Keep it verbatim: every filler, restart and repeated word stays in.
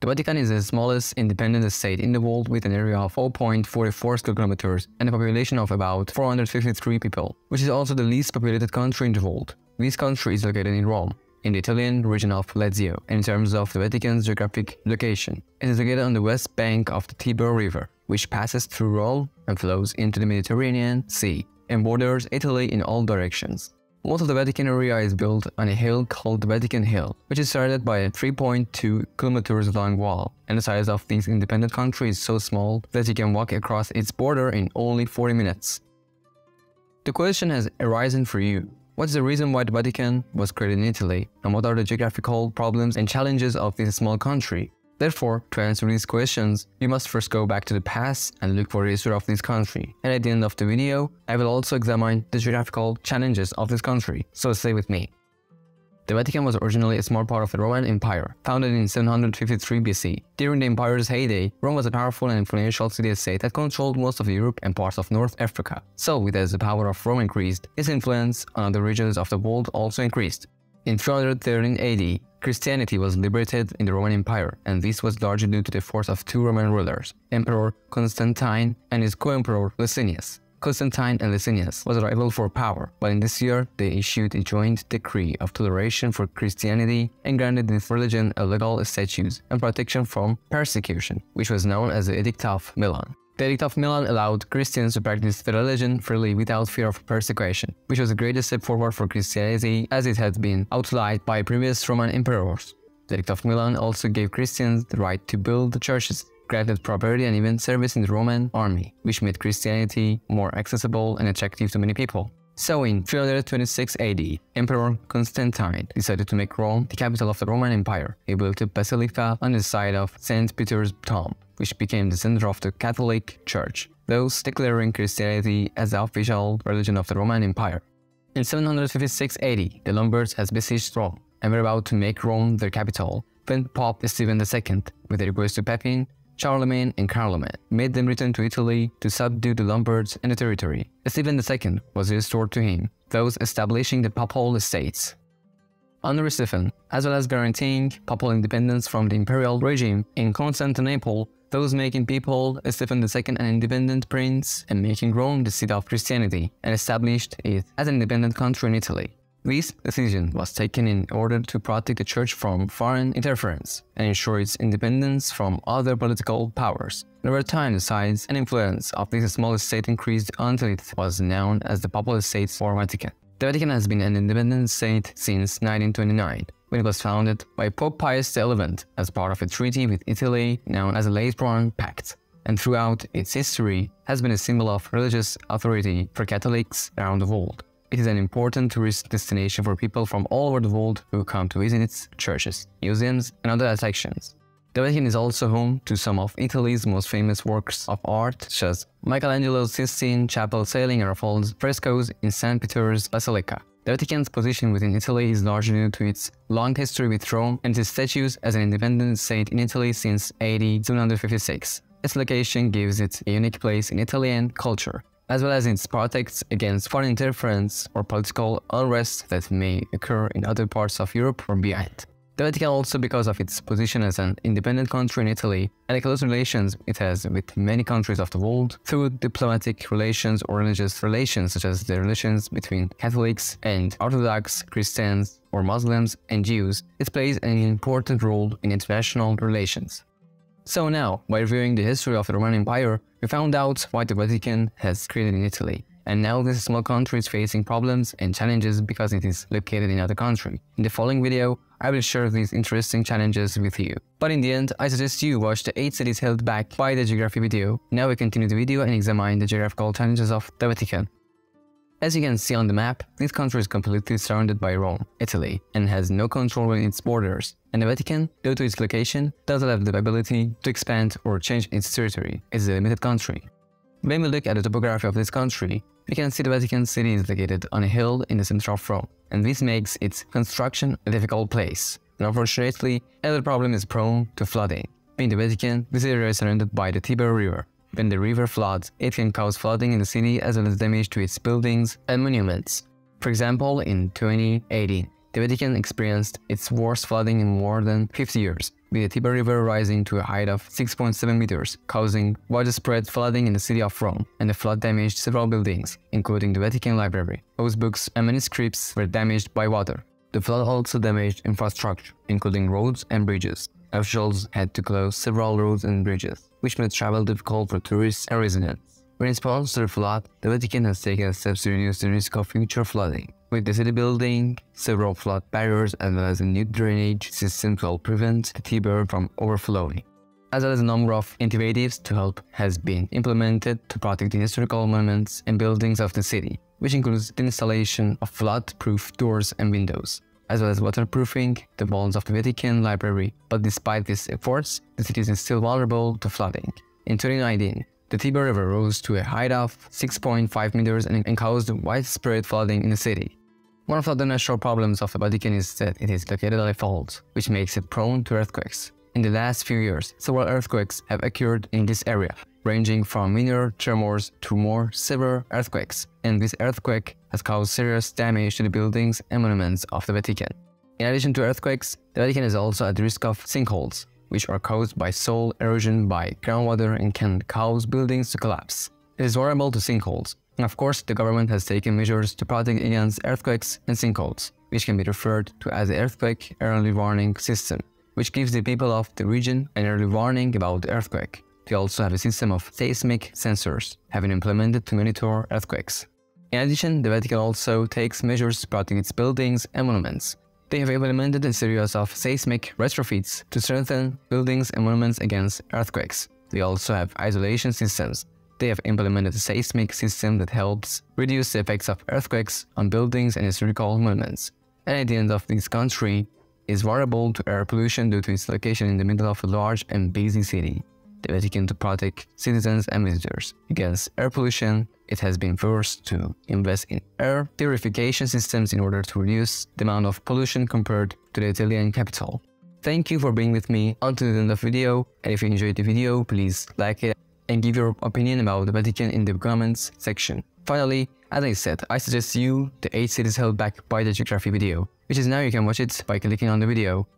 The Vatican is the smallest independent estate in the world, with an area of zero point four four square kilometers and a population of about four hundred fifty-three people, which is also the least populated country in the world. This country is located in Rome, in the Italian region of Lazio. In terms of the Vatican's geographic location, it is located on the west bank of the Tiber River, which passes through Rome and flows into the Mediterranean Sea and borders Italy in all directions. Most of the Vatican area is built on a hill called the Vatican Hill, which is surrounded by a three point two kilometers long wall, and the size of this independent country is so small that you can walk across its border in only forty minutes. The question has arisen for you: what's the reason why the Vatican was created in Italy, and what are the geographical problems and challenges of this small country? Therefore, to answer these questions, you must first go back to the past and look for the history of this country. And at the end of the video, I will also examine the geographical challenges of this country, so stay with me. The Vatican was originally a small part of the Roman Empire, founded in seven hundred fifty-three B C. During the empire's heyday, Rome was a powerful and influential city-state that controlled most of Europe and parts of North Africa. So, as the power of Rome increased, its influence on other regions of the world also increased. In three hundred thirteen A D, Christianity was liberated in the Roman Empire, and this was largely due to the force of two Roman rulers, Emperor Constantine and his co-emperor Licinius. Constantine and Licinius was a rival for power, but in this year they issued a joint decree of toleration for Christianity and granted this religion a legal status and protection from persecution, which was known as the Edict of Milan. The Edict of Milan allowed Christians to practice their religion freely without fear of persecution, which was a great step forward for Christianity, as it had been outlawed by previous Roman emperors. The Edict of Milan also gave Christians the right to build churches, granted property, and even service in the Roman army, which made Christianity more accessible and attractive to many people. So in three hundred twenty-six A D, Emperor Constantine decided to make Rome the capital of the Roman Empire. He built a basilica on the site of Saint Peter's tomb, which became the center of the Catholic Church, thus declaring Christianity as the official religion of the Roman Empire. In seven hundred fifty-six A D, the Lombards had besieged Rome and were about to make Rome their capital, when Pope Stephen the Second, with a request to Pepin, Charlemagne and Carloman, made them return to Italy to subdue the Lombards and the territory. Stephen the Second was restored to him, thus establishing the Papal States. Under Stephen, as well as guaranteeing papal independence from the imperial regime in Constantinople, those making people Stephen the Second an independent prince and making Rome the seat of Christianity, and established it as an independent country in Italy. This decision was taken in order to protect the Church from foreign interference and ensure its independence from other political powers. Over time, the size and influence of this small state increased until it was known as the Papal States or Vatican. The Vatican has been an independent state since nineteen twenty-nine, when it was founded by Pope Pius the Eleventh as part of a treaty with Italy known as the Lateran Pact, and throughout its history has been a symbol of religious authority for Catholics around the world. It is an important tourist destination for people from all over the world who come to visit its churches, museums, and other attractions. The Vatican is also home to some of Italy's most famous works of art, such as Michelangelo's Sistine Chapel ceiling and Raphael's frescoes in Saint Peter's Basilica. The Vatican's position within Italy is largely due to its long history with Rome and its status as an independent state in Italy since A D seven hundred fifty-six. Its location gives it a unique place in Italian culture, as well as its protects against foreign interference or political unrest that may occur in other parts of Europe or beyond. The Vatican also, because of its position as an independent country in Italy and the close relations it has with many countries of the world through diplomatic relations or religious relations, such as the relations between Catholics and Orthodox Christians or Muslims and Jews, it plays an important role in international relations. So now, by reviewing the history of the Roman Empire, we found out why the Vatican has created in Italy. And now this small country is facing problems and challenges because it is located in another country. In the following video, I will share these interesting challenges with you. But in the end, I suggest you watch the eight cities held back by the geography video. Now we continue the video and examine the geographical challenges of the Vatican. As you can see on the map, this country is completely surrounded by Rome, Italy, and has no control in its borders. And the Vatican, due to its location, doesn't have the ability to expand or change its territory. It's a limited country. When we look at the topography of this country, we can see the Vatican City is located on a hill in the center of Rome, and this makes its construction a difficult place. And unfortunately, another problem is prone to flooding. In the Vatican, this area is surrounded by the Tiber River. When the river floods, it can cause flooding in the city as well as damage to its buildings and monuments. For example, in twenty eighteen, the the Vatican experienced its worst flooding in more than fifty years, with the Tiber River rising to a height of six point seven meters, causing widespread flooding in the city of Rome, and the flood damaged several buildings, including the Vatican Library, whose books and manuscripts were damaged by water. The flood also damaged infrastructure, including roads and bridges. Officials had to close several roads and bridges, which made travel difficult for tourists and residents. In response to the flood, the Vatican has taken steps to reduce the risk of future flooding, with the city building several flood barriers as well as a new drainage system to help prevent the Tiber from overflowing, as well as a number of initiatives to help has been implemented to protect the historical monuments and buildings of the city, which includes the installation of flood-proof doors and windows, as well as waterproofing the walls of the Vatican Library. But despite these efforts, the city is still vulnerable to flooding. In twenty nineteen, the Tiber River rose to a height of six point five meters and caused widespread flooding in the city. One of the natural problems of the Vatican is that it is located at a fault, which makes it prone to earthquakes. In the last few years, several earthquakes have occurred in this area, ranging from minor tremors to more severe earthquakes, and this earthquake has caused serious damage to the buildings and monuments of the Vatican. In addition to earthquakes, the Vatican is also at risk of sinkholes, which are caused by soil erosion by groundwater and can cause buildings to collapse. It is vulnerable to sinkholes, and of course the government has taken measures to protect against earthquakes and sinkholes, which can be referred to as the Earthquake Early Warning System, which gives the people of the region an early warning about the earthquake. They also have a system of seismic sensors, having implemented to monitor earthquakes. In addition, the Vatican also takes measures to protect its buildings and monuments. They have implemented a series of seismic retrofits to strengthen buildings and monuments against earthquakes. They also have isolation systems. They have implemented a seismic system that helps reduce the effects of earthquakes on buildings and historical monuments. And at the end of this country, is vulnerable to air pollution due to its location in the middle of a large and busy city. The Vatican, to protect citizens and visitors against air pollution, it has been forced to invest in air purification systems in order to reduce the amount of pollution compared to the Italian capital. Thank you for being with me until the end of the video, and if you enjoyed the video, please like it and give your opinion about the Vatican in the comments section. Finally, as I said, I suggest you the eight cities held back by the geography video, which is now you can watch it by clicking on the video.